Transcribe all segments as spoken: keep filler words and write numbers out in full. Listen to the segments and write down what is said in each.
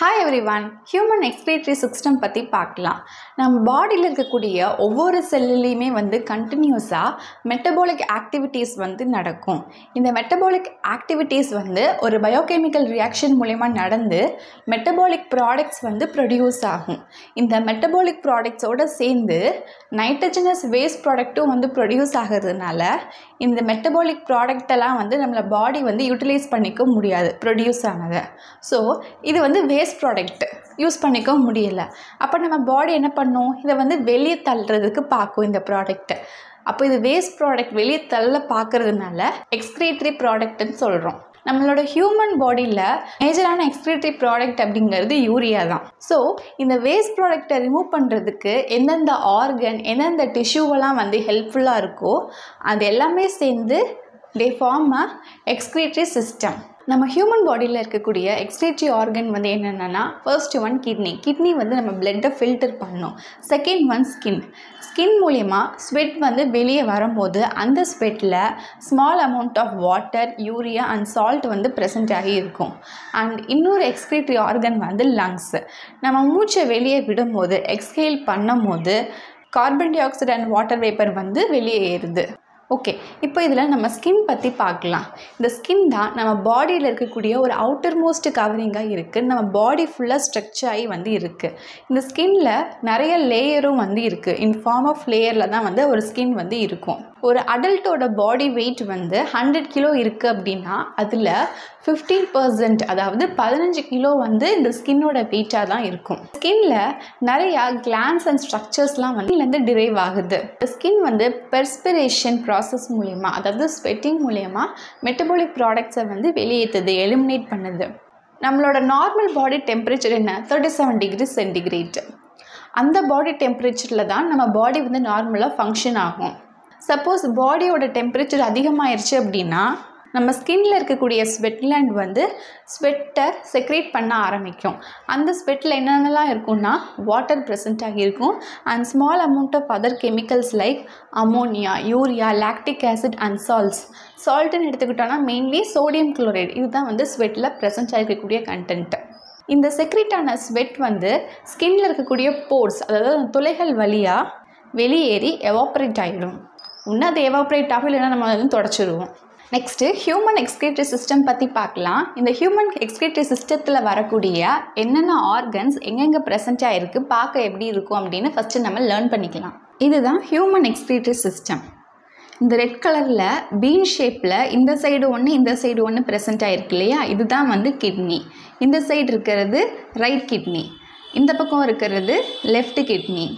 Hi everyone, human excretory system பற்றி பார்க்கலாம். நம்ம பாடியில் இருக்கக்கூடிய ஒவ்வொரு செல்லுலேயுமே வந்து கண்டினியூஸாக மெட்டபாலிக் ஆக்டிவிட்டீஸ் வந்து நடக்கும். இந்த மெட்டபாலிக் ஆக்டிவிட்டீஸ் வந்து ஒரு பயோகெமிக்கல் ரியாக்ஷன் மூலமா நடந்து மெட்டபாலிக் ப்ராடக்ட்ஸ் வந்து ப்ரொடியூஸ் ஆகும். இந்த மெட்டபாலிக் ப்ராடக்ட்ஸோடு சேர்ந்து நைட்ரஜனஸ் வேஸ்ட் ப்ராடக்ட்டும் வந்து ப்ரொடியூஸ் ஆகிறதுனால இந்த மெட்டபாலிக் ப்ராடக்டெல்லாம் வந்து நம்மளை பாடி வந்து யூட்டிலைஸ் பண்ணிக்க முடியாது, ப்ரொடியூஸ் ஆனதை. ஸோ இது வந்து வேஸ்ட் ப்ராடக்ட் யூஸ் பண்ணிக்க முடியலை. அப்போ நம்ம பாடி என்ன பண்ணும், இதை வந்து வெளியே தள்ளுறதுக்கு பார்க்கும் இந்த ப்ராடக்ட்டை. அப்போ இது வேஸ்ட் ப்ராடக்ட் வெளியே தள்ள பார்க்கறதுனால எக்ஸ்க்ரீட்டரி ப்ராடக்ட்னு சொல்கிறோம். நம்மளோட ஹியூமன் பாடியில் மேஜரான எக்ஸ்க்ரீட்டரி ப்ராடக்ட் அப்படிங்கிறது யூரியா தான். ஸோ இந்த வேஸ்ட் ப்ராடக்டை ரிமூவ் பண்ணுறதுக்கு எந்தெந்த ஆர்கன் எந்தெந்த டிஷ்யூவெல்லாம் வந்து ஹெல்ப்ஃபுல்லாக இருக்கோ அது எல்லாமே சேர்ந்து they form a excretory system. நம்ம ஹியூமன் பாடியில் இருக்கக்கூடிய எக்ஸ்க்ரீட்டரி ஆர்கன் வந்து என்னென்னா, ஃபர்ஸ்ட் ஒன் கிட்னி. கிட்னி வந்து நம்ம பிளட்டை ஃபில்டர் பண்ணணும். Second one skin. ஸ்கின் மூலமா ஸ்வெட் வந்து வெளியே வரும்போது அந்த ஸ்வெட்டில் small amount of water, urea and salt வந்து ப்ரெசென்ட் ஆகி இருக்கும். அண்ட் இன்னொரு எக்ஸ்க்ரீட்டரி ஆர்கன் வந்து லங்ஸ். நம்ம மூச்சை வெளியே விடும்போது, எக்ஸ்ஹேல் பண்ணும் போது carbon dioxide and water vapour வந்து வெளியே ஏறுது. ஓகே, இப்போ இதில் நம்ம ஸ்கின் பற்றி பார்க்கலாம். இந்த ஸ்கின் தான் நம்ம பாடியில் இருக்கக்கூடிய ஒரு அவுட்டர் மோஸ்ட் கவரிங்காக இருக்குது. நம்ம பாடி ஃபுல்லாக ஸ்ட்ரெச் ஆகி வந்து இருக்குது. இந்த ஸ்கின்னில் நிறைய லேயரும் வந்து இருக்குது. இன் ஃபார்ம் ஆஃப் லேயரில் தான் வந்து ஒரு ஸ்கின் வந்து இருக்கும். ஒரு அடல்ட்டோட பாடி வெயிட் வந்து ஹண்ட்ரட் கிலோ இருக்குது அப்படின்னா அதில் ஃபிஃப்டீன் பர்சன்ட் அதாவது பதினஞ்சு கிலோ வந்து இந்த ஸ்கின்னோட வெயிட்டாக தான் இருக்கும். ஸ்கின்னில் நிறையா கிளான்ஸ் அண்ட் ஸ்ட்ரக்சர்ஸ்லாம் வந்து இதுலேருந்து டிரைவ் ஆகுது. இந்த ஸ்கின் வந்து பெர்ஸ்பிரேஷன் ப்ராசஸ் மூலமா, அதாவது ஸ்வெட்டிங் மூலமா மெட்டபாலிக் ப்ராடக்ட்ஸை வந்து வெளியேற்றுது, எலிமினேட் பண்ணுது. நம்மளோட நார்மல் பாடி டெம்பரேச்சர் என்ன, தேர்ட்டி செவன் டிகிரி சென்டிகிரேட். அந்த பாடி டெம்பரேச்சரில் தான் நம்ம பாடி வந்து நார்மலாக ஃபங்க்ஷன் ஆகும். சப்போஸ் பாடியோட டெம்பரேச்சர் அதிகமாகிடுச்சு அப்படின்னா நம்ம ஸ்கின்னில் இருக்கக்கூடிய ஸ்வெட்லேண்ட் வந்து ஸ்வெட்டை செக்ரேட் பண்ண ஆரம்பிக்கும். அந்த ஸ்வெட்டில் என்னென்னலாம் இருக்குன்னா வாட்டர் ப்ரெசென்ட் ஆகியிருக்கும் and small amount of other chemicals like ammonia, urea, lactic acid and salts. சால்ட்டுன்னு எடுத்துக்கிட்டோன்னா மெயின்லி சோடியம் குளோரைடு. இதுதான் வந்து ஸ்வெட்டில் ப்ரெசென்ட் ஆகிருக்கக்கூடிய கண்டென்ட். இந்த செக்ரேட்டான ஸ்வெட் வந்து ஸ்கின்னில் இருக்கக்கூடிய போர்ஸ், அதாவது துளைகள் வழியாக வெளியேறி எவாப்ரேட் ஆகிடும். இன்னும் அது எவாப்ரேட் ஆகும், இல்லைன்னா நம்ம வந்து தொடச்சிடுவோம். நெக்ஸ்ட்டு ஹியூமன் எக்ஸ்க்ரீட்டரி சிஸ்டம் பற்றி பார்க்கலாம். இந்த ஹியூமன் எக்ஸ்க்ரீட்டரி சிஸ்டத்தில் வரக்கூடிய என்னென்ன ஆர்கன்ஸ் எங்கெங்கே ப்ரெசென்ட்டாக இருக்குது, பார்க்க எப்படி இருக்கும் அப்படின்னு ஃபஸ்ட்டு நம்ம லேர்ன் பண்ணிக்கலாம். இதுதான் ஹியூமன் எக்ஸ்க்ரீட்டரி சிஸ்டம். இந்த ரெட் கலரில் பீன் ஷேப்பில் இந்த சைடு ஒன்று இந்த சைடு ஒன்று ப்ரெசென்ட் ஆகிருக்கு இல்லையா, இதுதான் வந்து கிட்னி. இந்த சைடு இருக்கிறது ரைட் கிட்னி, இந்த பக்கம் இருக்கிறது லெஃப்ட் கிட்னி.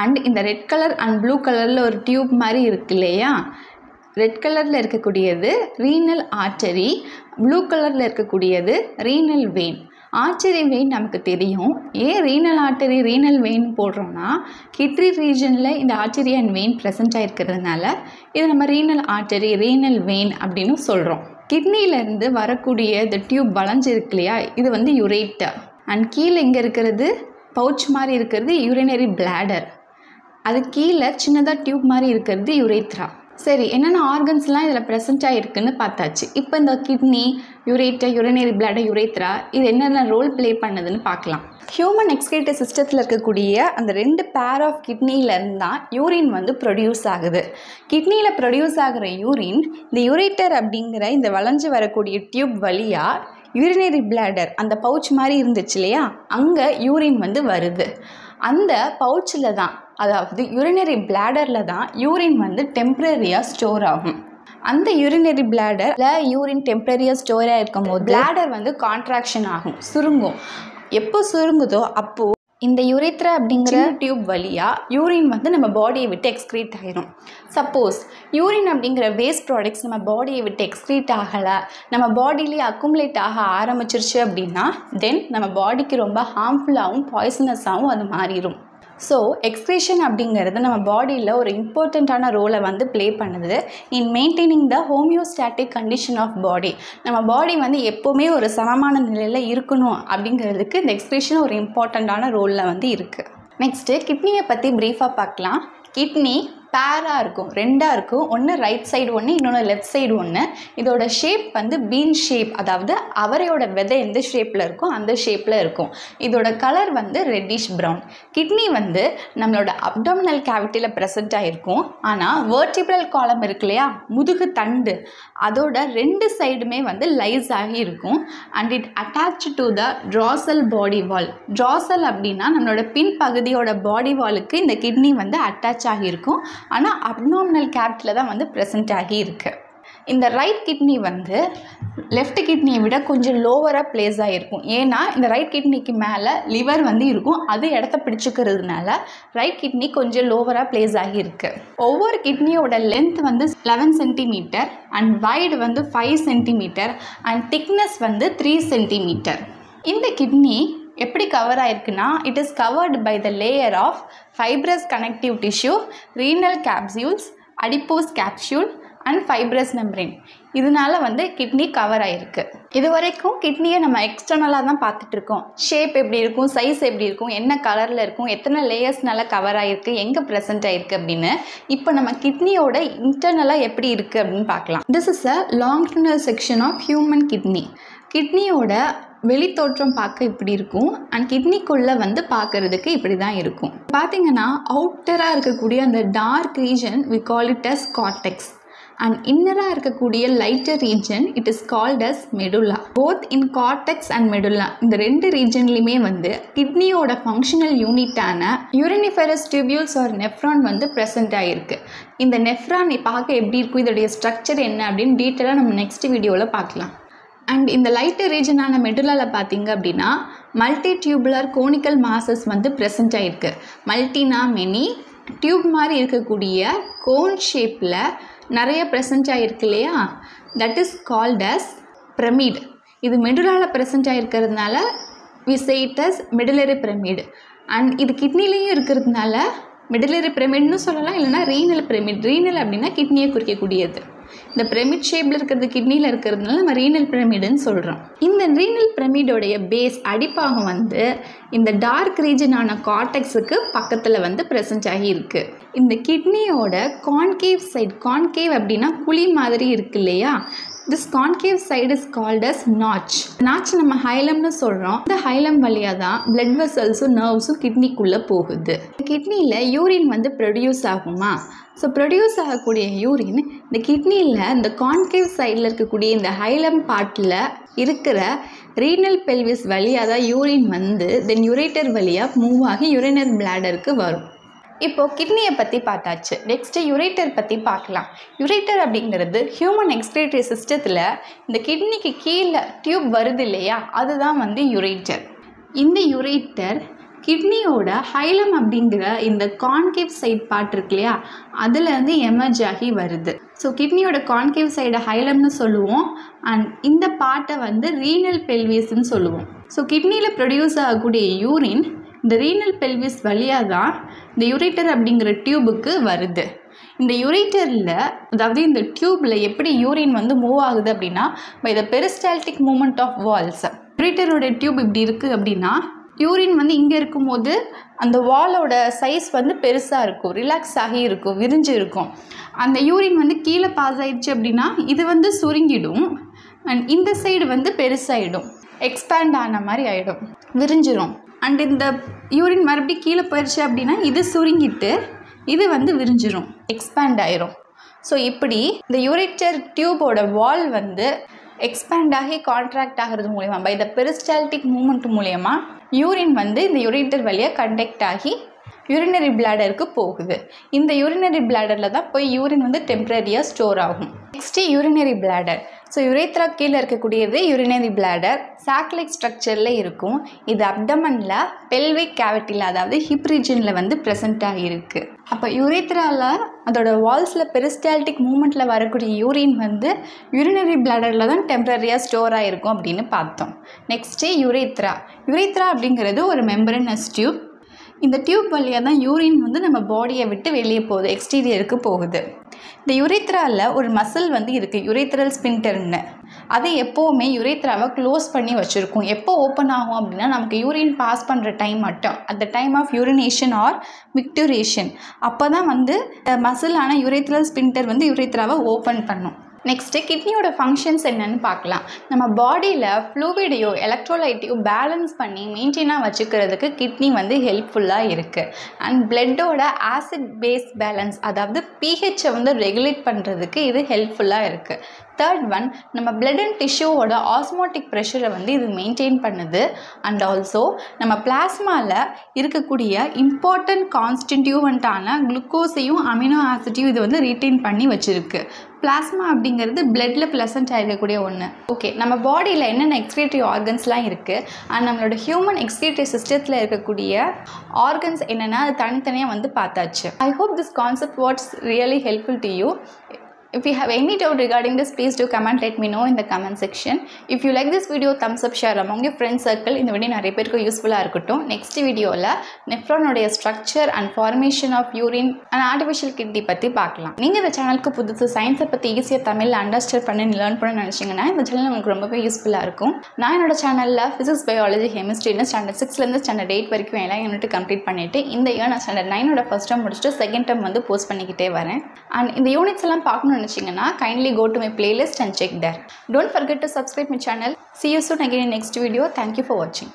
அண்ட் இந்த ரெட் கலர் அண்ட் ப்ளூ கலரில் ஒரு டியூப் மாதிரி இருக்கு இல்லையா, ரெட் கலரில் இருக்கக்கூடியது ரீனல் ஆர்டரி, ப்ளூ கலரில் இருக்கக்கூடியது ரீனல் வெயின். ஆர்டரி வெயின் நமக்கு தெரியும். ஏன் ரீனல் ஆர்டரி ரீனல் வெயின் போடுறோன்னா, கிட்னி ரீஜனில் இந்த ஆர்டரி அண்ட் வெயின் ப்ரெசென்ட் ஆகிருக்கிறதுனால இது நம்ம ரீனல் ஆர்டரி ரீனல் வெயின் அப்படின்னு சொல்கிறோம். கிட்னியிலேருந்து வரக்கூடிய இந்த டியூப் வளைஞ்சிருக்கு இல்லையா, இது வந்து யூரேட்டா. அண்ட் கீழே இங்கே இருக்கிறது பவுச் மாதிரி இருக்கிறது யூரினரி பிளாடர். அது கீழே சின்னதாக டியூப் மாதிரி இருக்கிறது யூரேத்ரா. சரி, என்னென்ன ஆர்கன்ஸ்லாம் இதில் ப்ரெசென்ட் ஆகிருக்குன்னு பார்த்தாச்சு. இப்போ இந்த kidney, ureter, urinary bladder, urethra இது என்னென்ன ரோல் ப்ளே பண்ணுதுன்னு பார்க்கலாம். ஹியூமன் எக்ஸ்க்ரீட்டரி சிஸ்டத்தில் இருக்கக்கூடிய அந்த ரெண்டு பேர் ஆஃப் கிட்னியிலேருந்து தான் யூரின் வந்து ப்ரொடியூஸ் ஆகுது. கிட்னியில் ப்ரொடியூஸ் ஆகிற யூரின் இந்த யூரேட்டர் அப்படிங்கிற இந்த வளைஞ்சு வரக்கூடிய டியூப் வழியாக யூரினரி பிளாடர், அந்த பவுச் மாதிரி இருந்துச்சு இல்லையா, அங்கே யூரின் வந்து வருது. அந்த பவுச்சில் தான், அதாவது யூரினரி பிளாடரில் தான் யூரின் வந்து டெம்ப்ரரியாக ஸ்டோர் ஆகும். அந்த யூரினரி பிளாடரில் யூரின் டெம்ப்ரரியாக ஸ்டோர் ஆகிருக்கும் போது பிளாடர் வந்து கான்ட்ராக்ஷன் ஆகும், சுருங்கும். எப்போ சுருங்குதோ அப்போது இந்த யூரேத்ரா அப்படிங்கிற டியூப் வழியாக யூரின் வந்து நம்ம பாடியை விட்டு எக்ஸ்க்ரீட் ஆகிரும். சப்போஸ் யூரின் அப்படிங்கிற வேஸ்ட் ப்ராடக்ட்ஸ் நம்ம பாடியை விட்டு எக்ஸ்க்ரீட் ஆகலை, நம்ம பாடியிலே அக்குமுலேட் ஆக ஆரம்பிச்சிருச்சு அப்படின்னா தென் நம்ம பாடிக்கு ரொம்ப ஹார்ம்ஃபுல்லாகவும் பாய்சனஸாகவும் அது மாறிடும். ஸோ எக்ஸ்க்ரீஷன் அப்படிங்கிறது நம்ம பாடியில் ஒரு இம்பார்ட்டண்ட்டான ரோலை வந்து ப்ளே பண்ணுது in maintaining the homeostatic condition of body. நம்ம பாடி வந்து எப்போவுமே ஒரு சமமான நிலையில் இருக்கணும் அப்படிங்கிறதுக்கு இந்த எக்ஸ்க்ரீஷன் ஒரு இம்பார்ட்டண்ட்டான ரோலில் வந்து இருக்குது. நெக்ஸ்ட்டு கிட்னியை பற்றி ப்ரீஃபாக பார்க்கலாம். கிட்னி பேராக இருக்கும், ரெண்டாக இருக்கும், ஒன்று ரைட் சைடு ஒன்று, இன்னொன்று லெஃப்ட் சைடு ஒன்று. இதோட ஷேப் வந்து பீன் ஷேப், அதாவது அவரையோட விதை எந்த ஷேப்பில் இருக்கும் அந்த ஷேப்பில் இருக்கும். இதோட கலர் வந்து ரெட்டிஷ் ப்ரௌன். கிட்னி வந்து நம்மளோட அப்டாமினல் கேவிட்டியில் ப்ரெசென்ட் ஆகிருக்கும். ஆனால் வெர்டிப்ரல் காலம் இருக்கு இல்லையா, முதுகு தண்டு, அதோட ரெண்டு சைடுமே வந்து லைஸ் ஆகி இருக்கும். And it attach to the dorsal body wall. Dorsal அப்படின்னா நம்மளோட பின் பகுதியோட பாடி வாலுக்கு இந்த கிட்னி வந்து அட்டாச் ஆகியிருக்கும். ஆனால் அப்டாமினல் கேவிட்டியில் தான் வந்து ப்ரெசென்ட் ஆகி இருக்கு. இந்த ரைட் கிட்னி வந்து லெஃப்ட் கிட்னியை விட கொஞ்சம் லோவராக பிளேஸ் ஆகிருக்கும். ஏன்னா இந்த ரைட் கிட்னிக்கு மேலே லிவர் வந்து இருக்கும், அது இடத்த பிடிச்சிக்கிறதுனால ரைட் கிட்னி கொஞ்சம் லோவராக பிளேஸ் ஆகியிருக்கு. ஒவ்வொரு கிட்னியோட லென்த் வந்து லெவன் சென்டிமீட்டர் அண்ட் வைடு வந்து ஃபைவ் சென்டிமீட்டர் அண்ட் திக்னஸ் வந்து த்ரீ சென்டிமீட்டர். இந்த கிட்னி எப்படி கவர் ஆயிருக்குன்னா, it is covered by the layer of fibrous connective tissue, renal capsules, adipose capsule and fibrous membrane. இதனால வந்து கிட்னி கவர் ஆகிருக்கு. இது வரைக்கும் கிட்னியை நம்ம எக்ஸ்டர்னலாக தான் பார்த்துட்டு இருக்கோம். ஷேப் எப்படி இருக்கும், சைஸ் எப்படி இருக்கும், என்ன கலரில் இருக்கும், எத்தனை லேயர்ஸ்னால கவர் ஆகிருக்கு, எங்கே ப்ரெசென்ட் ஆகிருக்கு அப்படின்னு. இப்போ நம்ம கிட்னியோட இன்டர்னலாக எப்படி இருக்குது அப்படின்னு பார்க்கலாம். This is a longitudinal section of human kidney. கிட்னியோட வெளித்தோற்றம் பார்க்க இப்படி இருக்கும் அண்ட் கிட்னிக்குள்ளே வந்து பார்க்குறதுக்கு இப்படி தான் இருக்கும். பார்த்திங்கன்னா அவுட்டராக இருக்கக்கூடிய அந்த dark region we call it as cortex and இன்னராக இருக்கக்கூடிய lighter region it is called as medulla. Both in cortex and medulla இந்த ரெண்டு ரீஜன்லையுமே வந்து கிட்னியோட ஃபங்க்ஷனல் யூனிட்டான யூரினிஃபெரஸ் டியூபியூல்ஸ் ஆர் நெஃப்ரான் வந்து ப்ரெசென்ட் ஆகிருக்கு. இந்த நெஃப்ரான் பார்க்க எப்படி இருக்கும், இதோடைய ஸ்ட்ரக்சர் என்ன அப்படின்னு டீட்டெயிலாக நம்ம நெக்ஸ்ட் வீடியோவில் பார்க்கலாம். அண்ட் இந்த லைட்டர் ரீஜனான மெடுல்லாவில் பார்த்திங்க அப்படின்னா மல்டி டியூபுலர் கோனிக்கல் மாசஸ் வந்து ப்ரெசென்ட் ஆகிருக்கு. மல்டினா மெனி, டியூப் மாதிரி இருக்கக்கூடிய கோன் ஷேப்பில் நிறைய ப்ரெசென்ட் ஆகிருக்கு இல்லையா, that is called as pyramid. இது மெடுலாவில் ப்ரெசென்ட் ஆகிருக்கிறதுனால we say it as medullary pyramid. And இது கிட்னிலையும் இருக்கிறதுனால மிடிலரி பிரமிட்னு சொல்லலாம், இல்லைனா ரீனல் பிரமிட். ரீனல் அப்படின்னா கிட்னியை குறிக்கக்கூடியது. இந்த பிரமிட் ஷேப்பில் இருக்கிறது கிட்னியில் இருக்கிறதுனால நம்ம ரீனல் பிரமிடுன்னு சொல்கிறோம். இந்த ரீனல் பிரமிடோடைய பேஸ் அடிப்பாகம் வந்து இந்த டார்க் ரீஜனான கார்டெக்ஸுக்கு பக்கத்தில் வந்து ப்ரெசென்ட் ஆகி இருக்குது. இந்த கிட்னியோட கான்கேவ் சைடு, கான்கேவ் அப்படின்னா குழி மாதிரி இருக்கு இல்லையா, this concave side is called as notch. Notch நம்ம ஹைலம்னு சொல்கிறோம். இந்த ஹைலம் வழியாக தான் பிளட் வெசல்ஸும் நர்வ்ஸும் கிட்னிக்குள்ளே போகுது. கிட்னியில் யூரின் வந்து ப்ரொடியூஸ் ஆகுமா? ஸோ ப்ரொடியூஸ் ஆகக்கூடிய யூரின் இந்த கிட்னியில் இந்த கான்கேவ் சைடில் இருக்கக்கூடிய இந்த ஹைலம் பார்ட்டில் இருக்கிற ரீனல் பெல்விஸ் வழியாக தான் யூரின் வந்து தென் யூரேட்டர் வழியாக மூவ் ஆகி யூரினரி பிளாடருக்கு வரும். இப்போது கிட்னியை பற்றி பார்த்தாச்சு, நெக்ஸ்ட்டு யூரேட்டர் பற்றி பார்க்கலாம். யூரேட்டர் அப்படிங்கிறது ஹியூமன் எக்ஸ்க்ரீட்டரி சிஸ்டத்தில் இந்த கிட்னிக்கு கீழே டியூப் வருது இல்லையா, அதுதான் வந்து யூரேட்டர். இந்த யூரேட்டர் கிட்னியோட ஹைலம் அப்படிங்கிற இந்த கான்கேவ் சைட் பார்ட் இருக்கு இல்லையா, அதுலேருந்து எமர்ஜ் ஆகி வருது. ஸோ கிட்னியோட கான்கேவ் சைடு ஹைலம்னு சொல்லுவோம் அண்ட் இந்த பார்ட்டை வந்து ரீனல் பெல்விஸ்ன்னு சொல்லுவோம். ஸோ கிட்னியில் ப்ரொடியூஸ் ஆகக்கூடிய யூரின் இந்த ரீனல் பெல்விஸ் வழியாக தான் இந்த யூரேட்டர் அப்படிங்கிற டியூபுக்கு வருது. இந்த யூரேட்டரில், அதாவது இந்த டியூப்பில் எப்படி யூரின் வந்து மூவ் ஆகுது அப்படின்னா by the peristaltic movement of walls. யூரேட்டரோட டியூப் இப்படி இருக்குது அப்படின்னா யூரின் வந்து இங்கே இருக்கும்போது அந்த வாலோட சைஸ் வந்து பெருசாக இருக்கும், ரிலாக்ஸ் ஆகி இருக்கும், விரிஞ்சு இருக்கும். அந்த யூரின் வந்து கீழே பாஸ் ஆகிடுச்சு அப்படின்னா இது வந்து சுருங்கிடும் அண்ட் இந்த சைடு வந்து பெருசாகிடும், எக்ஸ்பேண்ட் ஆன மாதிரி ஆகிடும், விரிஞ்சிடும். அண்ட் இந்த யூரின் மறுபடியும் கீழே போயிடுச்சு அப்படின்னா இது சுருங்கிட்டு இது வந்து விரிஞ்சிடும், எக்ஸ்பேண்ட் ஆயிரும். ஸோ இப்படி இந்த யூரேட்டர் டியூபோட வால் வந்து எக்ஸ்பேண்ட் ஆகி கான்ட்ராக்ட் ஆகிறது மூலமா பை த பெரிஸ்டால்டிக் மூவ்மெண்ட் மூலமா யூரின் வந்து இந்த யூரேட்டர் வழியாக கண்டக்ட் ஆகி யூரினரி பிளாடருக்கு போகுது. இந்த யூரினரி பிளாடரில் தான் போய் யூரின் வந்து டெம்பரரியாக ஸ்டோர் ஆகும். Next urinary bladder. So urethra கீழே இருக்கக்கூடியது யூரினரி பிளாடர், சாக்லைக் ஸ்ட்ரக்சரில் இருக்கும். இது அப்டமனில் பெல்விக் கேவிட்டியில், அதாவது ஹிப் ரீஜனில் வந்து ப்ரெசென்ட் ஆகியிருக்கு. அப்போ யூரேத்ராவில் அதோட வால்ஸில் பெரிஸ்டால்டிக் மூமெண்ட்டில் வரக்கூடிய யூரின் வந்து யூரினரி பிளாடரில் தான் டெம்பரரியாக ஸ்டோர் ஆகிருக்கும் அப்படின்னு பார்த்தோம். நெக்ஸ்ட்டு யூரேத்ரா. யூரேத்ரா அப்படிங்கிறது ஒரு மெம்பரனஸ் டியூப். இந்த டியூப் வழியாக தான் யூரின் வந்து நம்ம பாடியை விட்டு வெளியே போகுது, எக்ஸ்டீரியருக்கு போகுது. இந்த யுரேத்ராவில் ஒரு மசில் வந்து இருக்குது, யுரேத்ரல் ஸ்பின்டர்னு. அதை எப்போவுமே யுரேத்ராவை க்ளோஸ் பண்ணி வச்சுருக்கும். எப்போ ஓப்பன் ஆகும் அப்படின்னா நமக்கு யூரின் பாஸ் பண்ணுற டைம் மட்டும், at the time of urination or micturition. அப்போ தான் வந்து மசிலான யுரேத்ரல் ஸ்பின்டர் வந்து யுரேத்ராவை ஓப்பன் பண்ணும். நெக்ஸ்ட்டு கிட்னியோட ஃபங்க்ஷன்ஸ் என்னென்னு பார்க்கலாம். நம்ம பாடியில் ஃப்ளூவிடையோ எலக்ட்ரோலைட்டையோ பேலன்ஸ் பண்ணி மெயின்டைனாக வச்சுக்கிறதுக்கு கிட்னி வந்து ஹெல்ப்ஃபுல்லாக இருக்குது. அண்ட் பிளட்டோட ஆசிட் பேஸ் பேலன்ஸ், அதாவது பிஹெச்சை வந்து ரெகுலேட் பண்ணுறதுக்கு இது ஹெல்ப்ஃபுல்லாக இருக்குது. தேர்ட் ஒன், நம்ம பிளட் அண்ட் டிஷ்யூவோட ஆஸ்மோட்டிக் ப்ரெஷரை வந்து இது மெயின்டைன் பண்ணுது. அண்ட் ஆல்சோ நம்ம பிளாஸ்மாவில் இருக்கக்கூடிய இம்பார்ட்டண்ட் கான்ஸ்டிடியூவன்ட்டான குளுக்கோஸையும் அமினோ ஆசிட்டையும் இது வந்து ரீட்டைன் பண்ணி வச்சுருக்கு. பிளாஸ்மா அப்படிங்கிறது பிளட்டில் ப்ளசண்ட் ஆகிருக்கக்கூடிய ஒன்று. ஓகே, நம்ம பாடியில் என்னென்ன எக்ஸ்க்ரீட்டரி ஆர்கன்ஸ்லாம் இருக்குது அண்ட் நம்மளோட ஹியூமன் எக்ஸ்க்ரீட்டரி சிஸ்டத்தில் இருக்கக்கூடிய ஆர்கன்ஸ் என்னென்னா அது தனித்தனியாக வந்து பார்த்தாச்சு. I hope this concept was really helpful to you. If you have any doubt regarding this, please do comment, let me know in the comment section. If you like this video, thumbs up, share among your friends circle. இந்த video நிறைய பேருக்கு யூஸ்ஃபுல்லாக இருக்கட்டும். Next வீடியோவில் நெஃப்ரானுடைய structure and formation of urine and artificial kidney பற்றி பார்க்கலாம். நீங்கள் இந்த சேனலுக்கு புதுசு சயின்ஸை பற்றி ஈஸியாக தமிழில் அண்டர்ஸ்டாண்ட் பண்ணி லேர்ன் பண்ண நினச்சிங்கன்னா இந்த சேனல் உங்களுக்கு ரொம்பவே யூஸ்ஃபுல்லாக இருக்கும். நான் என்னோட சேனலில் ஃபிசிக்ஸ், பயாலஜி, கெமிஸ்ட்ரின்னு ஸ்டாண்டர்ட் சிக்ஸ்லேருந்து ஸ்டாண்டர்ட் எயிட் வரைக்கும் எல்லாம் யூனிட் கம்ப்ளீட் பண்ணிவிட்டு இந்த இயர் நான் ஸ்டாண்டர்ட் நைனோட ஃபஸ்ட் டேர்ம் முடிச்சுட்டு செகண்ட் டேர்ம் வந்து போஸ்ட் பண்ணிக்கிட்டே வரேன். அண்ட் இந்த யூனிட்ஸ் எல்லாம் பார்க்கணும் நினைச்சீங்கன்னா kindly go to my playlist and check there. Don't forget to subscribe my channel. See you soon again in next video. Thank you for watching.